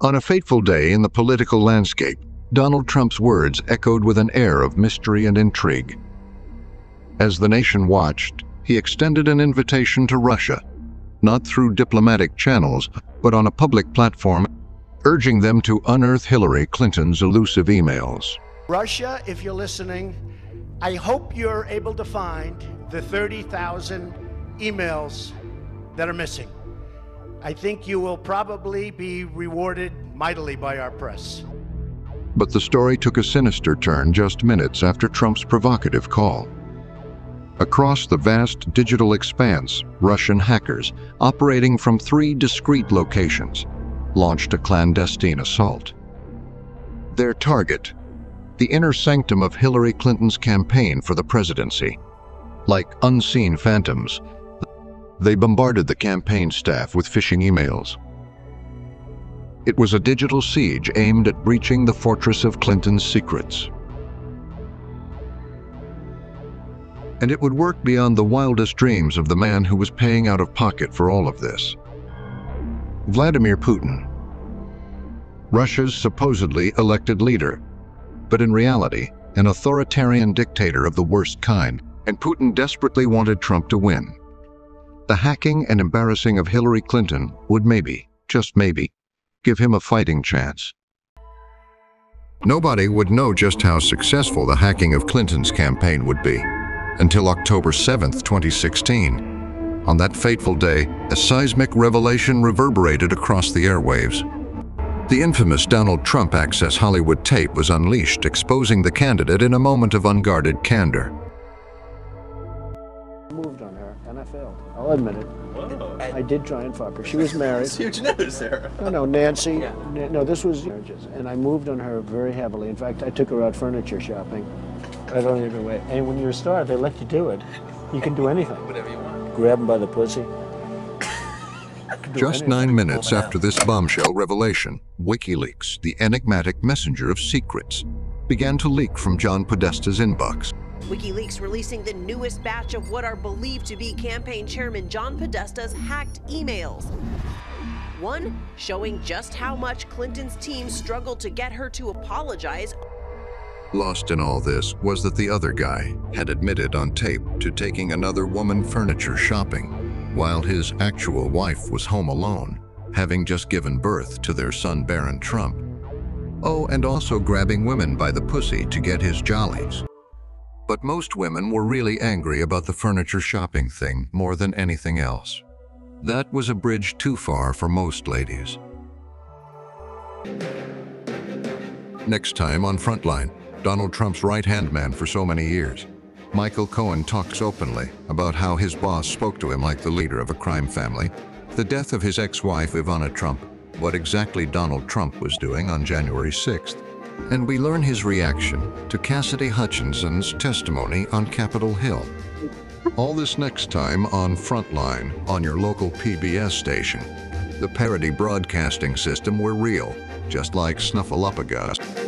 On a fateful day in the political landscape, Donald Trump's words echoed with an air of mystery and intrigue. As the nation watched, he extended an invitation to Russia, not through diplomatic channels, but on a public platform, urging them to unearth Hillary Clinton's elusive emails. Russia, if you're listening, I hope you're able to find the 30,000 emails that are missing. I think you will probably be rewarded mightily by our press. But the story took a sinister turn just minutes after Trump's provocative call. Across the vast digital expanse, Russian hackers, operating from three discrete locations, launched a clandestine assault. Their target, the inner sanctum of Hillary Clinton's campaign for the presidency. Like unseen phantoms, they bombarded the campaign staff with phishing emails. It was a digital siege aimed at breaching the fortress of Clinton's secrets. And it would work beyond the wildest dreams of the man who was paying out of pocket for all of this. Vladimir Putin, Russia's supposedly elected leader, but in reality, an authoritarian dictator of the worst kind, and Putin desperately wanted Trump to win. The hacking and embarrassing of Hillary Clinton would maybe, just maybe, give him a fighting chance. Nobody would know just how successful the hacking of Clinton's campaign would be until October 7th, 2016. On that fateful day, a seismic revelation reverberated across the airwaves. The infamous Donald Trump Access Hollywood tape was unleashed, exposing the candidate in a moment of unguarded candor. Moved on her, and I failed. I'll admit it. Whoa. I did try and fuck her. She was married. That's huge news there. No, Nancy. Yeah. No, this was marriages, and I moved on her very heavily. In fact, I took her out furniture shopping. I don't even wait. And when you're a star, they let you do it. You can do anything. Whatever you want. Grab them by the pussy. Just 9 minutes after this bombshell revelation, WikiLeaks, the enigmatic messenger of secrets, began to leak from John Podesta's inbox. WikiLeaks releasing the newest batch of what are believed to be campaign chairman John Podesta's hacked emails. One showing just how much Clinton's team struggled to get her to apologize. Lost in all this was that the other guy had admitted on tape to taking another woman furniture shopping while his actual wife was home alone, having just given birth to their son Baron Trump. Oh, and also grabbing women by the pussy to get his jollies. But most women were really angry about the furniture shopping thing more than anything else. That was a bridge too far for most ladies. Next time on Frontline, Donald Trump's right-hand man for so many years, Michael Cohen talks openly about how his boss spoke to him like the leader of a crime family, the death of his ex-wife Ivana Trump, what exactly Donald Trump was doing on January 6th, and we learn his reaction to Cassidy Hutchinson's testimony on Capitol Hill. All this next time on Frontline, on your local PBS station, the parody broadcasting system where real, just like Snuffleupagus.